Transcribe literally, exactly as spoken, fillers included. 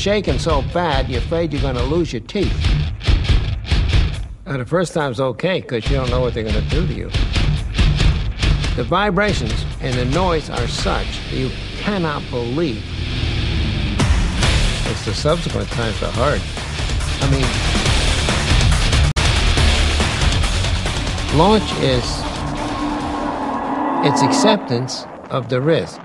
shaking so bad, you're afraid you're going to lose your teeth. Now, the first time's okay, because you don't know what they're going to do to you. The vibrations and the noise are such that you cannot believe. It's the subsequent times that are hard. I mean, launch is its acceptance of the risk.